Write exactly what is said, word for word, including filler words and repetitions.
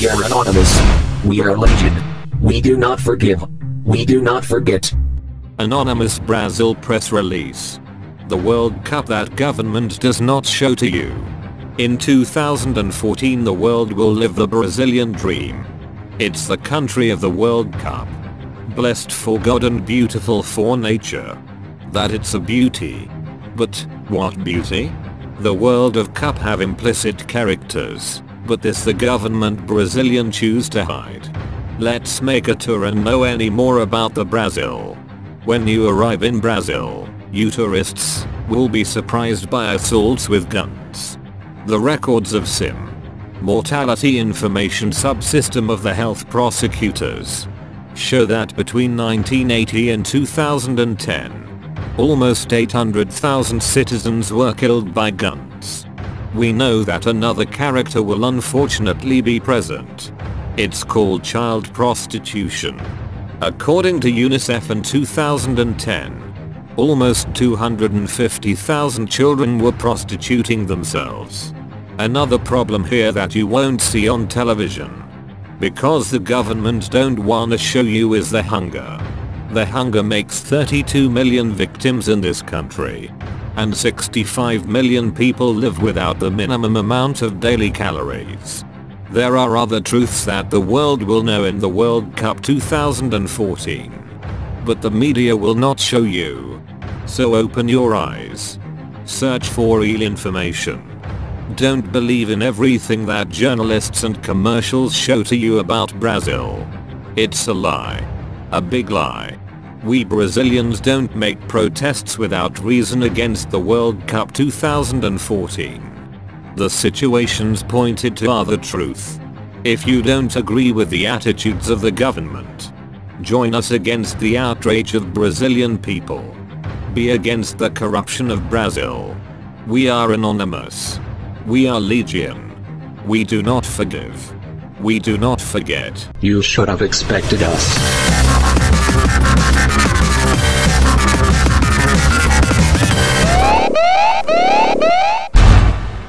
We are anonymous. We are legion. We do not forgive. We do not forget. Anonymous Brazil press release. The World Cup that government does not show to you. In two thousand fourteen the world will live the Brazilian dream. It's the country of the World Cup. Blessed for God and beautiful for nature. That it's a beauty. But what beauty? The World of Cup have implicit characters, but this the government Brazilian choose to hide. Let's make a tour and know any more about the Brazil. When you arrive in Brazil, you tourists will be surprised by assaults with guns. The records of SIM. Mortality information subsystem of the health prosecutors. Show that between nineteen eighty and two thousand ten, almost eight hundred thousand citizens were killed by guns. We know that another character will unfortunately be present. It's called child prostitution. According to UNICEF in two thousand ten, almost two hundred fifty thousand children were prostituting themselves. Another problem here that you won't see on television, because the government don't wanna show you, is the hunger. The hunger makes thirty-two million victims in this country, and sixty-five million people live without the minimum amount of daily calories. There are other truths that the world will know in the World Cup two thousand fourteen. But the media will not show you. So open your eyes. Search for real information. Don't believe in everything that journalists and commercials show to you about Brazil. It's a lie. A big lie. We Brazilians don't make protests without reason against the World Cup two thousand fourteen. The situations pointed to are the truth. If you don't agree with the attitudes of the government, join us against the outrage of Brazilian people. Be against the corruption of Brazil. We are anonymous. We are legion. We do not forgive. We do not forget. You should have expected us.